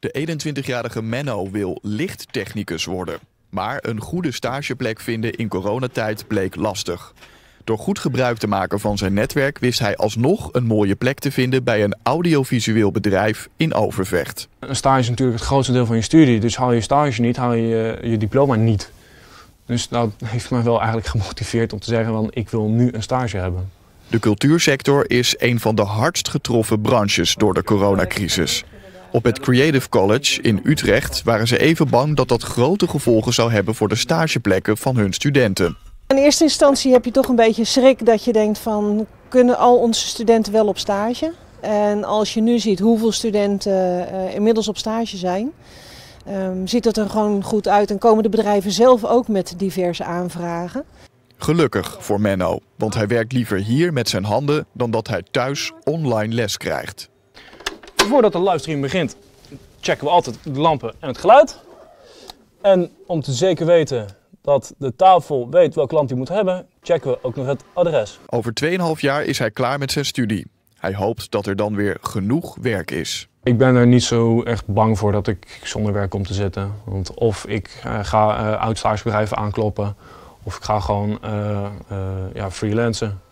De 21-jarige Menno wil lichttechnicus worden. Maar een goede stageplek vinden in coronatijd bleek lastig. Door goed gebruik te maken van zijn netwerk wist hij alsnog een mooie plek te vinden bij een audiovisueel bedrijf in Overvecht. Een stage is natuurlijk het grootste deel van je studie, dus haal je stage niet, haal je je diploma niet. Dus dat heeft mij wel eigenlijk gemotiveerd om te zeggen van ik wil nu een stage hebben. De cultuursector is een van de hardst getroffen branches door de coronacrisis. Op het Creative College in Utrecht waren ze even bang dat dat grote gevolgen zou hebben voor de stageplekken van hun studenten. In eerste instantie heb je toch een beetje schrik dat je denkt van kunnen al onze studenten wel op stage? En als je nu ziet hoeveel studenten inmiddels op stage zijn, ziet dat er gewoon goed uit en komen de bedrijven zelf ook met diverse aanvragen. Gelukkig voor Menno, want hij werkt liever hier met zijn handen dan dat hij thuis online les krijgt. Voordat de livestream begint checken we altijd de lampen en het geluid. En om te zeker weten dat de tafel weet welk lamp hij moet hebben, checken we ook nog het adres. Over 2,5 jaar is hij klaar met zijn studie. Hij hoopt dat er dan weer genoeg werk is. Ik ben er niet zo echt bang voor dat ik zonder werk kom te zitten. Want of ik ga oud-stagebedrijven aankloppen of ik ga gewoon freelancen.